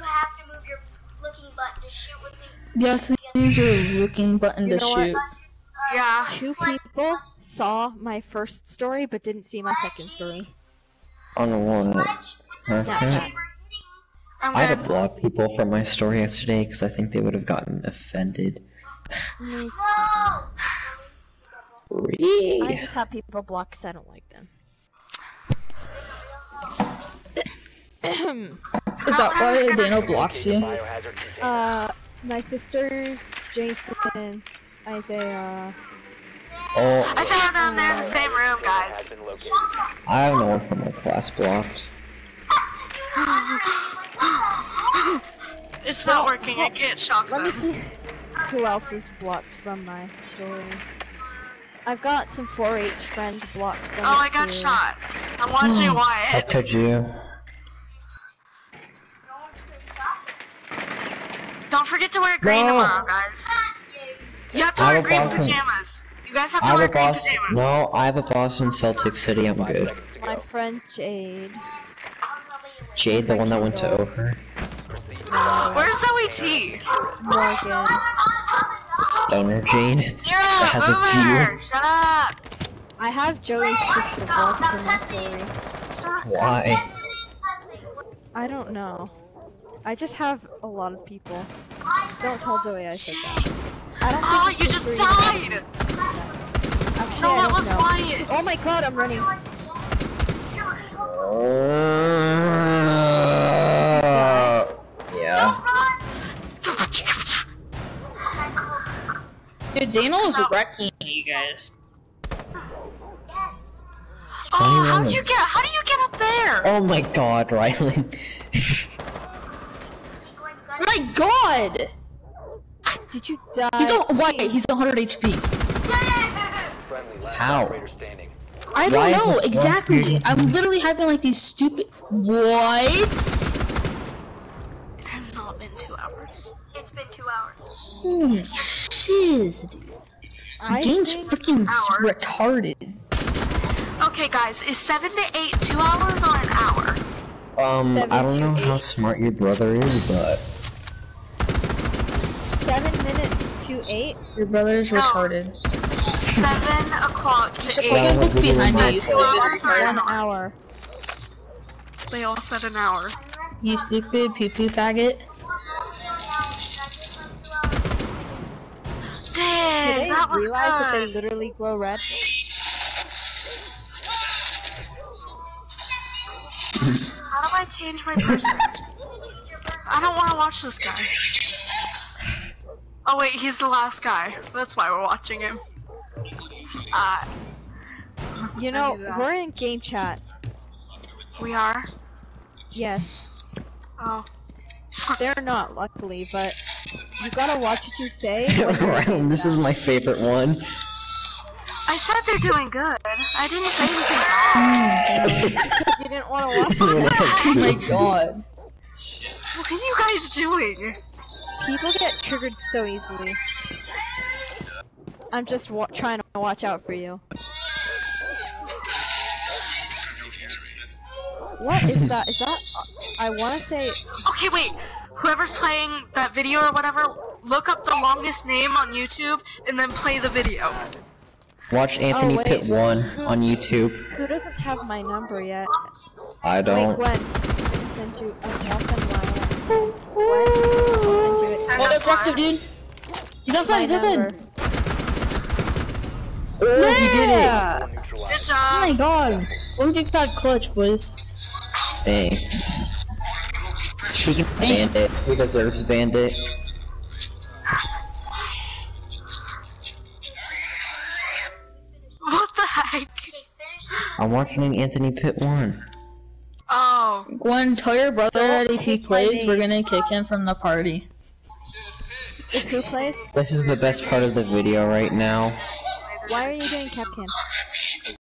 you have to move your looking button to shoot with the. You have to use your looking button to shoot. Yeah. Two people saw my first story but didn't see my second story. On the one. Okay. I had to block people from my story yesterday because I think they would have gotten offended. I just have people blocked because I don't like them. Is that why Dano blocks you? My sisters, Jason, Isaiah. Oh. I found them. They're in the same room, guys. I have no one from my class blocked. It's not working. I can't shock them. Let me see who else is blocked from my story. I've got some 4-H friends blocked from I got shot. I'm watching Wyatt. How could you? Don't forget to wear green tomorrow, guys. You have to wear green pajamas. You guys have to wear green pajamas. No, I have a boss in Celtic City. I'm good. My friend Jade. Jade, the one that went to Ophir. Where's Zoe T? Morgan. Stoner Jade. Shut up! I have Joey's sister blocked in my story. Why? I don't know. I just have a lot of people. Don't tell Joey I said that. I don't think you just died! Actually, no, that was Wyatt! Oh my god, I'm running. Dude, Daniel's wrecking you guys. Yes. Oh, how do you get up there? Oh my god, Riley. My god! Did you die? He's on Wyatt, he's 100 HP. How? I don't know, exactly. I'm literally having like these stupid. What? It has not been 2 hours. It's been 2 hours. Holy shiz, dude. The game's freaking retarded. Okay, guys, is 7 to 8 2 hours or an hour? I don't know how smart your brother is, but 7 minutes to 8? Your brother's retarded. 7 o'clock to 8. Look behind you. 2 hours or an hour. They all said an hour. You stupid poo-poo faggot. Dang, that was good. That they literally glow red. How do I change my person? I don't want to watch this guy. Oh wait, he's the last guy. That's why we're watching him. You know, we're in game chat. We are? Yes. Oh. They're not, luckily, but you gotta watch what you say. This is my favorite one. I said they're doing good. I didn't say anything wrong. You didn't want to watch that. Oh my god. What are you guys doing? People get triggered so easily. I'm just trying to watch out for you. What is that? Is that? I want to say. Okay, wait. Whoever's playing that video or whatever, look up the longest name on YouTube and then play the video. Watch Anthony Pitt 1 on YouTube. Who doesn't have my number yet? I don't. Wait, Gwen. I'll send you. I'll send you it. That's active, dude. He's outside. He's outside. Oh, he did it! Good job. Oh my god. Don't get that clutch, boys. Dang. He can Bandit. He deserves Bandit. What the heck? I'm watching Anthony Pitt 1. Oh. Gwen, tell your brother that if he plays, we're gonna kick him from the party. If who plays? This is the best part of the video right now. Why are you doing Cap Cam?